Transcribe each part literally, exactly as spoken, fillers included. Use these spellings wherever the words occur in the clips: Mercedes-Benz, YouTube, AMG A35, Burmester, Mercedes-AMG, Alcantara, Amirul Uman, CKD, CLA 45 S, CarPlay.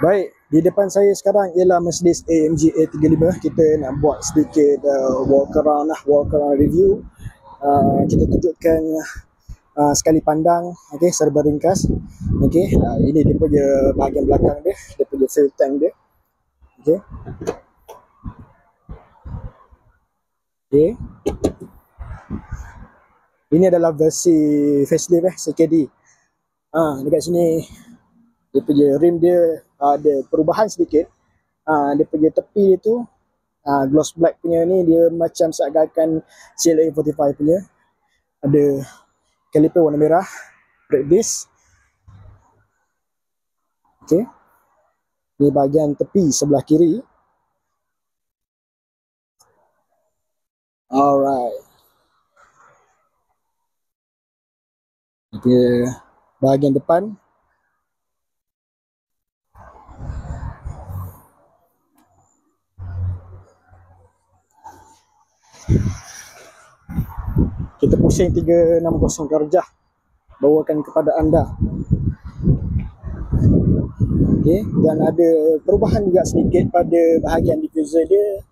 Baik, di depan saya sekarang ialah Mercedes A M G A tiga lima. Kita nak buat sedikit uh, walk around lah, walk around review. Uh, kita tunjukkan uh, sekali pandang, okay, serba ringkas. Okay, uh, ini dia punya bahagian belakang dia, dia punya fuel tank dia. Okay. Okay. Ini adalah versi facelift eh, C K D. Ah, dekat sini dia punya rim dia ada perubahan sedikit. Ah, dia punya tepi dia tu ah, gloss black punya ni dia macam seakan-akan C L A empat lima punya. Ada caliper warna merah, brake disc. Okey. Ni bahagian tepi sebelah kiri. Alright. Dia bahagian depan. Kita pusing tiga enam kosong darjah, bawakan kepada anda. Okey, dan ada perubahan juga sedikit pada bahagian diffuser dia.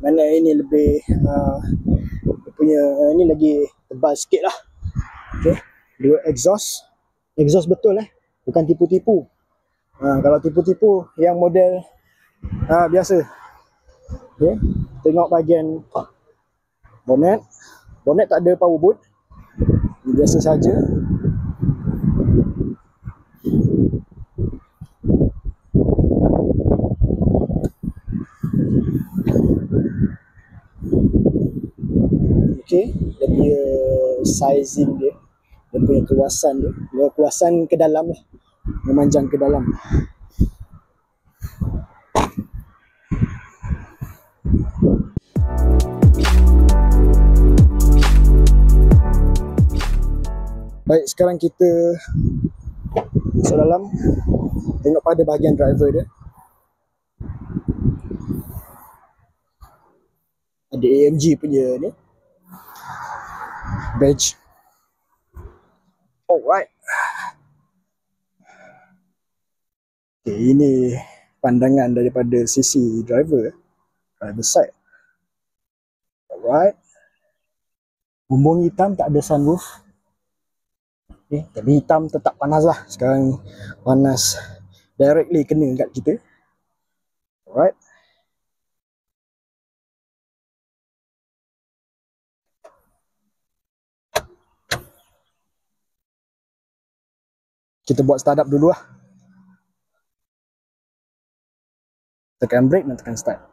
Mana ini lebih uh, punya ini lagi tebal sikit lah. Okey. Dua exhaust, exhaust betul eh, bukan tipu-tipu. Ha, kalau tipu-tipu yang model ha, biasa. Okay. Tengok bahagian bonnet, bonnet tak ada power boot, biasa saja. Okay, dia punya sizing dia. Dia punya keluasan dia, dia keluasan ke dalam lah, memanjang ke dalam. Baik, sekarang kita masuk dalam, tengok pada bahagian driver dia. Ada A M G punya ni badge. Alright. Okay, ini pandangan daripada sisi driver, driver side. Alright. Bumbung hitam tak ada sunroof. Okay, tapi hitam tetap panas lah. Sekarang panas directly kena kat kita. Alright. Kita buat start up dulu lah. Tekan brake dan tekan start.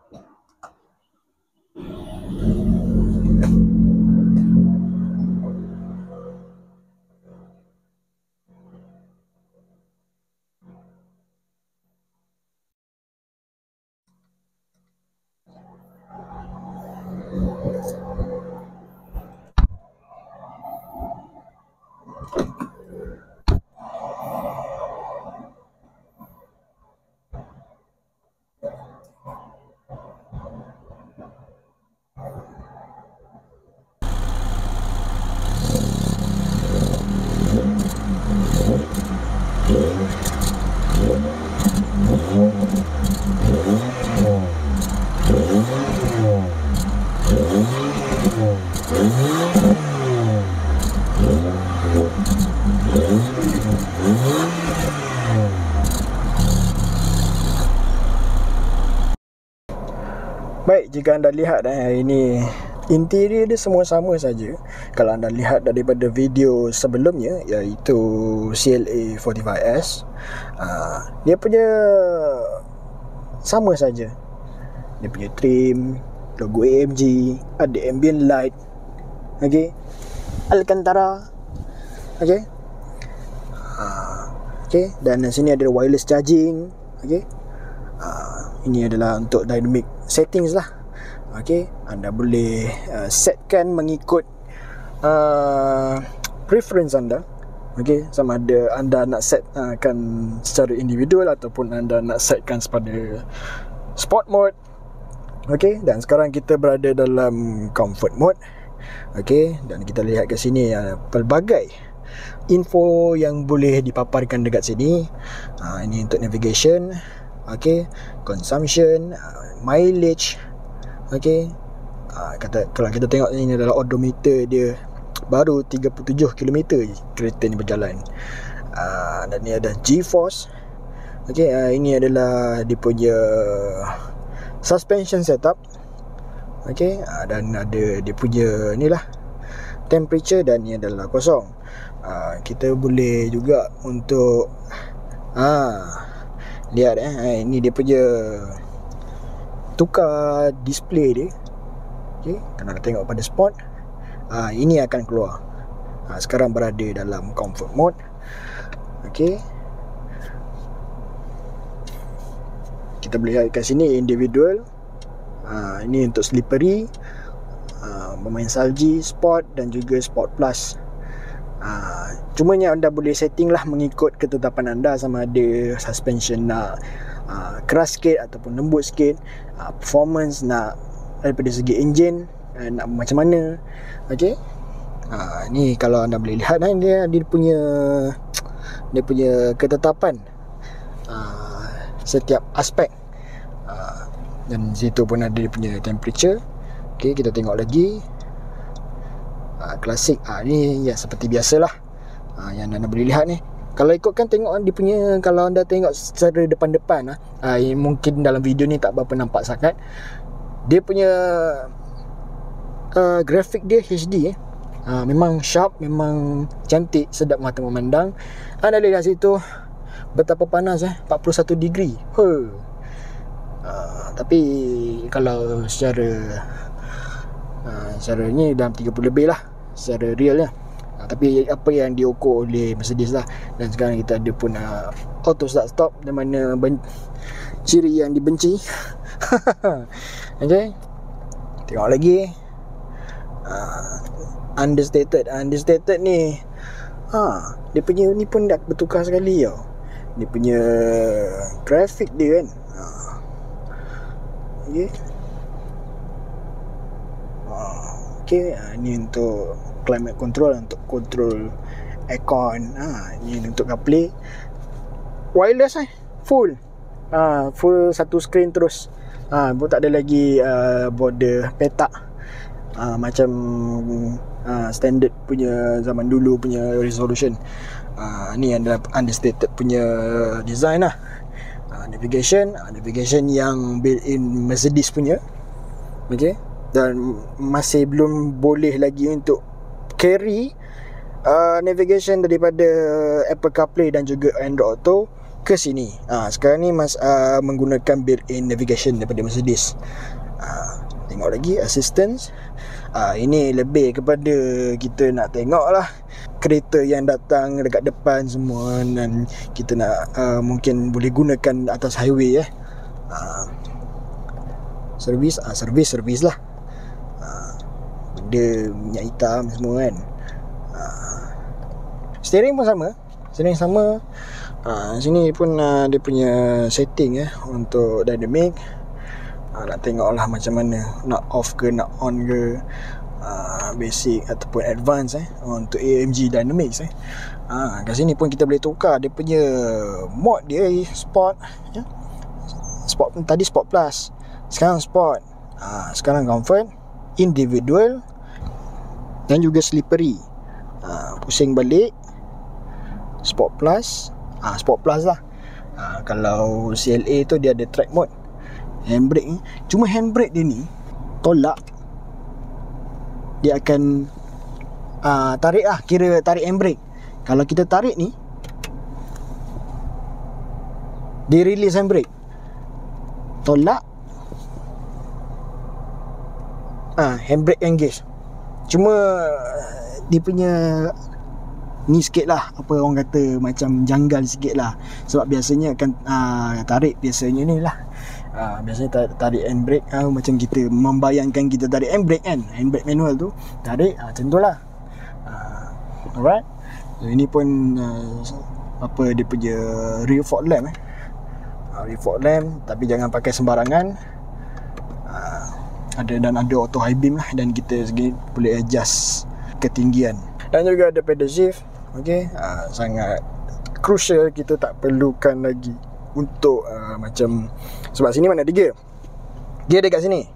Baik, jika anda lihat eh, ini interior dia semua sama saja. Kalau anda lihat daripada video sebelumnya, iaitu C L A empat lima S, uh, dia punya sama saja. Dia punya trim, logo A M G, ada ambient light, okay, Alcantara, okay, uh, okay, dan sini ada wireless charging, okay. Uh, ini adalah untuk dynamic settings lah. Okey, anda boleh uh, setkan mengikut uh, preference anda. Okey, sama ada anda nak setkan uh, secara individual ataupun anda nak setkan kepada sport mode. Okey, dan sekarang kita berada dalam comfort mode. Okey, dan kita lihat kat sini uh, pelbagai info yang boleh dipaparkan dekat sini. Uh, ini untuk navigation. okay, consumption, mileage, okay. Uh, kata kalau kita tengok ini adalah odometer dia, baru tiga puluh tujuh kilometer je kereta ni berjalan. Uh, dan ni ada G-force, okay. Uh, ini adalah dia punya suspension setup, okay. Uh, dan ada dia punya ni lah temperature, dan ni adalah kosong. Uh, kita boleh juga untuk ah, lihat eh, ini dia punya tukar display dia. Okay, kena tengok pada spot. Ha, ini akan keluar. Ha, sekarang berada dalam comfort mode. Okey. Kita boleh lihat kat sini individual. Ha, ini untuk slippery, ha, bermain salji, sport dan juga sport plus. Ha, cumanya anda boleh setting lah mengikut ketetapan anda, sama ada suspension nak ha, keras sikit ataupun lembut sikit, ha, performance nak daripada segi enjin uh, nak macam mana, okey. Ha, ni kalau anda boleh lihat kan, dia dia punya dia punya ketetapan uh, setiap aspek, uh, dan situ pun ada dia punya temperature. Okey, kita tengok lagi klasik. Uh, ah uh, ni ya seperti biasalah, uh, yang anda boleh lihat ni. Kalau ikutkan tengok dia punya, kalau anda tengok secara depan-depan ah, uh, uh, mungkin dalam video ni tak berapa nampak sangat. Dia punya uh, grafik dia H D eh. Uh, memang sharp, memang cantik, sedap mata memandang. Anda lihat situ betapa panas eh, empat puluh satu degree. Huh. Uh, tapi kalau secara uh, secara ni dalam tiga puluh lebih lah secara real lah. Uh, tapi apa yang diukur oleh Mercedes lah. Dan sekarang kita ada pun uh, auto start stop, di mana ciri yang dibenci. Okay, tengok lagi uh, understated. Understated ni ha, dia punya ni pun dah bertukar sekali tau. Dia punya grafik dia kan ha. Okay, ha. Okay, ha, ni untuk climate control, untuk control aircon. Ha, ni untuk CarPlay wireless eh, full ha, full satu screen terus. Ah, ha, tak ada lagi uh, border petak uh, macam uh, standard punya zaman dulu punya resolution. Uh, ni adalah understated punya design lah. Uh, navigation, uh, navigation yang built-in Mercedes punya. Okey, dan masih belum boleh lagi untuk carry uh, navigation daripada Apple CarPlay dan juga Android Auto ke sini. Ha, sekarang ni mas, uh, menggunakan built-in navigation daripada Mercedes. Ha, tengok lagi assistance. Ha, ini lebih kepada kita nak tengok lah kereta yang datang dekat depan semua, dan kita nak uh, mungkin boleh gunakan atas highway eh. Ha, servis, ha, servis, servis lah. Ha, benda minyak hitam semua kan. Ha, steering pun sama. Steering sama. Ha, sini pun uh, dia punya setting eh, untuk dynamic. Ha, nak tengoklah macam mana, nak off ke, nak on ke, uh, basic ataupun advance eh, untuk A M G Dynamics eh. Ha, kat sini pun kita boleh tukar dia punya mode dia, sport ya. Sport tadi sport plus, sekarang sport. Ha, sekarang comfort, individual dan juga slippery. Ha, pusing balik sport plus. Ah, sport plus lah. Ah, kalau C L A tu dia ada track mode. Handbrake ni, cuma handbrake dia ni tolak, dia akan ah, tarik lah, kira tarik handbrake. Kalau kita tarik ni, dia release handbrake. Tolak, ah, handbrake engage. Cuma dia punya ni sikit lah, apa orang kata macam janggal sikit lah. Sebab biasanya akan uh, tarik, biasanya ni lah uh, biasanya tarik, tarik handbrake uh, macam kita membayangkan kita tarik handbrake kan, handbrake manual tu tarik uh, macam tu lah. uh, Alright, so, ini pun uh, apa dia punya rear fog lamp eh. uh, Rear fog lamp, tapi jangan pakai sembarangan. uh, Ada dan ada auto high beam lah, dan kita segi boleh adjust ketinggian. Dan juga ada pedal shift. Okey, uh, sangat crucial, kita tak perlukan lagi untuk uh, macam, sebab sini mana ada gear, gear dekat sini.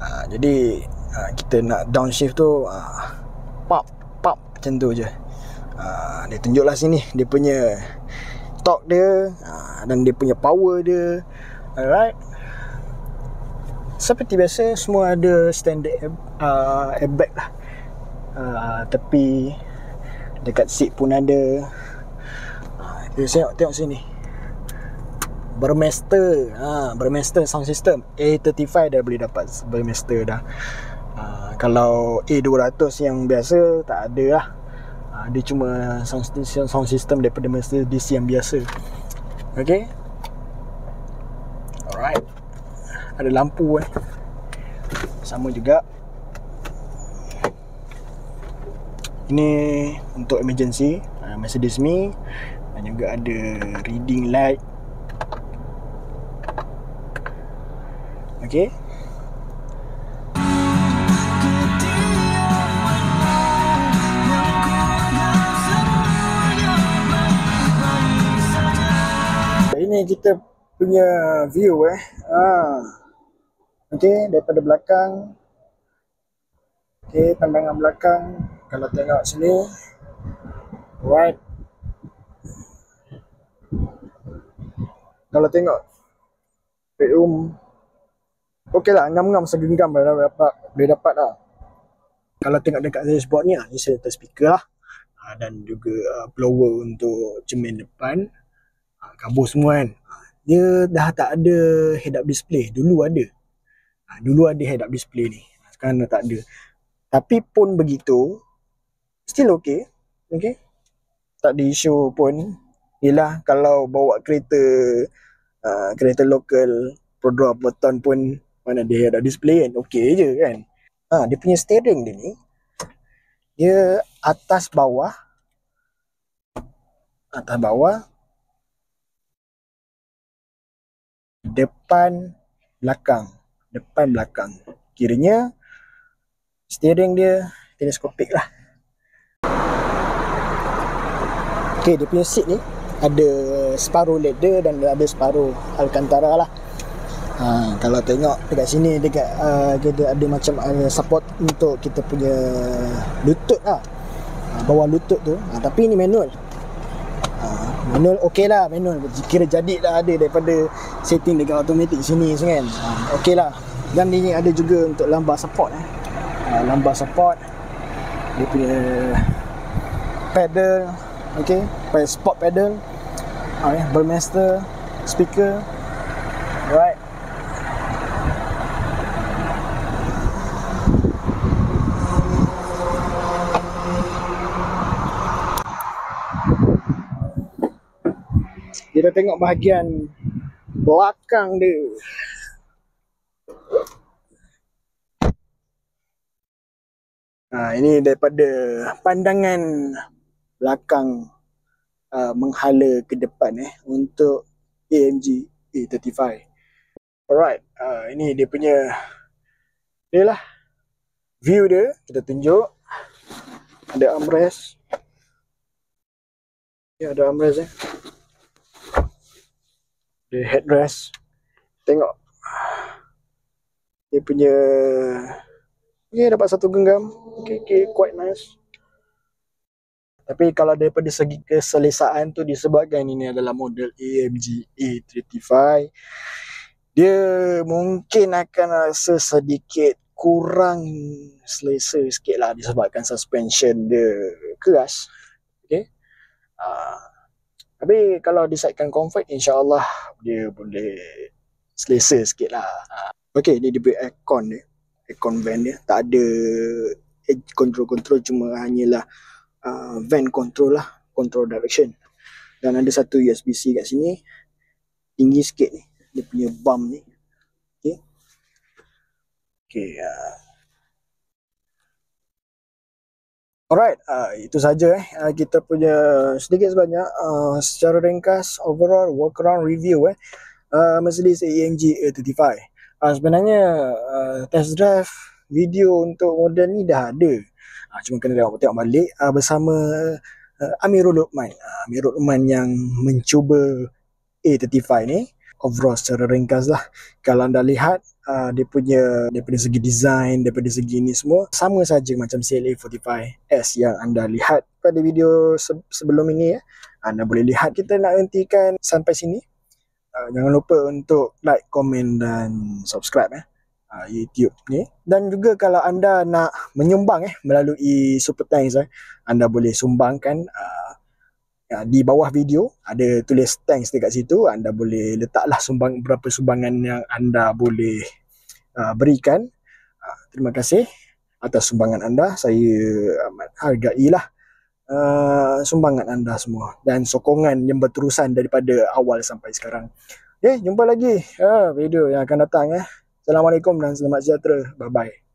uh, Jadi uh, kita nak downshift tu uh, pop, pop macam tu je. uh, Dia tunjuklah sini dia punya torque dia, uh, dan dia punya power dia. Alright, seperti biasa semua ada standard uh, airbag lah. Uh, tepi dekat seat pun ada. Kita uh, tengok, tengok sini Burmester, ha, Burmester sound system A tiga puluh lima dah boleh dapat Burmester dah. uh, Kalau A dua ratus yang biasa tak ada lah. uh, Dia cuma sound system, sound system daripada Mercedes yang biasa. Okay, alright. Ada lampu eh. Sama juga. Ini untuk emergency, uh, Mercedes me, dan juga ada reading light. Okay, ini kita punya view eh. Ah. Okay, daripada belakang. Okay, pandangan belakang. Kalau tengok sini, right. Kalau tengok bedroom, okey lah, ngam-ngam segenggam boleh dapat, boleh dapat lah. Kalau tengok dekat dashboard ni, ni selector speaker lah, dan juga blower untuk cermin depan, kabur semua kan. Dia dah tak ada head up display, dulu ada. Dulu ada head up display ni, sekarang dah tak ada. Tapi pun begitu still okey. Okey, tak ada isu pun. Yelah, kalau bawa kereta uh, kereta lokal Prodra Proton pun mana dia ada display kan, okey je kan. Ha, dia punya steering dia ni, dia atas bawah, atas bawah, depan belakang, depan belakang. Kiranya steering dia teleskopik lah. Okay, dia punya seat ni ada separuh leather dan ada separuh alcantara lah. Ha, kalau tengok dekat sini, dekat uh, dia ada macam uh, support untuk kita punya lutut lah, uh, bawah lutut tu. Uh, tapi ni manual. Uh, manual okey lah, manual. Kira jadi lah ada daripada setting dekat automatic sini kan. Uh, okey lah. Dan ni ada juga untuk lambar support. Eh. Uh, lambar support. Dia punya pedal. Okey, sport pedal. Uh, Burmester speaker. Alright. Kita tengok bahagian belakang dia. Ha, ini daripada pandangan belakang uh, menghala ke depan eh untuk A M G A tiga puluh lima. Alright, uh, ini dia punya dia lah view dia. Kita tunjuk ada armrest. Ya, ada armrest eh. Dia headrest. Tengok dia punya, dia dapat satu genggam. Okay, okay, quite nice. Tapi kalau daripada segi keselesaan tu, disebabkan ini adalah model A M G A tiga puluh lima, dia mungkin akan rasa sedikit kurang selesa sikit lah, disebabkan suspension dia keras. Okay, uh, tapi kalau desainkan comfort, insyaAllah dia boleh selesa sikit lah. Okay, ni dia buat aircon dia, aircon van dia. Tak ada control-control, cuma hanyalah uh, van control lah, control direction. Dan ada satu U S B C kat sini. Tinggi sikit ni dia punya bump ni. Okay, okay. uh. Alright, uh, itu saja eh uh, kita punya sedikit sebanyak uh, secara ringkas overall workaround review eh uh, Mercedes A M G A tiga puluh lima. Uh, sebenarnya uh, test drive video untuk model ni dah ada. Uh, cuma kena tengok, tengok balik uh, bersama uh, Amirul Uman. Uh, Amirul Uman yang mencuba A tiga puluh lima ni overall secara ringkas lah. Kalau anda lihat uh, dia punya daripada segi design, daripada segi ni semua sama saja macam C L A empat puluh lima S yang anda lihat pada video se sebelum ini ya. Anda boleh lihat. Kita nak hentikan sampai sini. Uh, jangan lupa untuk like, komen dan subscribe eh. Uh, YouTube ni, dan juga kalau anda nak menyumbang eh melalui Super Thanks eh, anda boleh sumbangkan uh, uh, di bawah video ada tulis thanks dekat situ, anda boleh letaklah sumbang berapa sumbangan yang anda boleh uh, berikan. Uh, terima kasih atas sumbangan anda, saya amat hargailah uh, sumbangan anda semua dan sokongan yang berterusan daripada awal sampai sekarang. Okay, jumpa lagi uh, video yang akan datang eh. Assalamualaikum dan selamat sejahtera. Bye-bye.